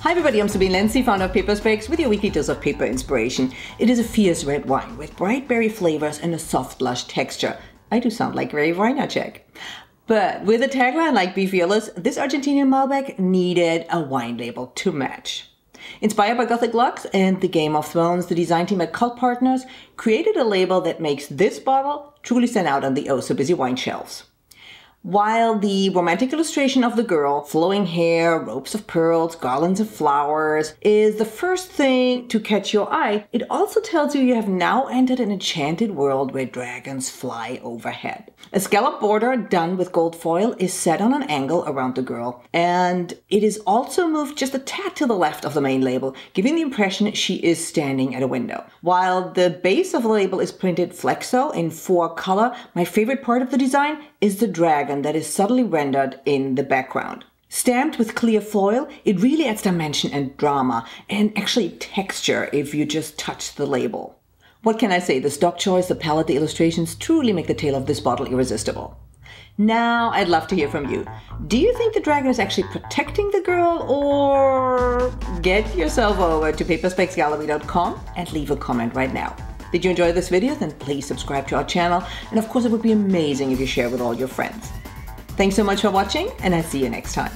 Hi everybody, I'm Sabine Lenz, founder of Paper Specs, with your weekly dose of paper inspiration. It is a fierce red wine with bright berry flavors and a soft lush texture. I do sound like Ray Weinacek. But with a tagline like "Be Fearless," this Argentinian Malbec needed a wine label to match. Inspired by Gothic Lux and the Game of Thrones, the design team at Cult Partners created a label that makes this bottle truly stand out on the oh-so-busy wine shelves. While the romantic illustration of the girl, flowing hair, ropes of pearls, garlands of flowers, is the first thing to catch your eye, it also tells you have now entered an enchanted world where dragons fly overhead. A scallop border done with gold foil is set on an angle around the girl, and it is also moved just a tad to the left of the main label, giving the impression she is standing at a window. While the base of the label is printed Flexo in 4-color, my favorite part of the design is the dragon that is subtly rendered in the background. Stamped with clear foil, it really adds dimension and drama, and actually texture if you just touch the label. What can I say? The stock choice, the palette, the illustrations truly make the tale of this bottle irresistible. Now, I'd love to hear from you. Do you think the dragon is actually protecting the girl, or get yourself over to PaperSpecsGallery.com and leave a comment right now. Did you enjoy this video? Then please subscribe to our channel, and of course it would be amazing if you share with all your friends. Thanks so much for watching, and I'll see you next time.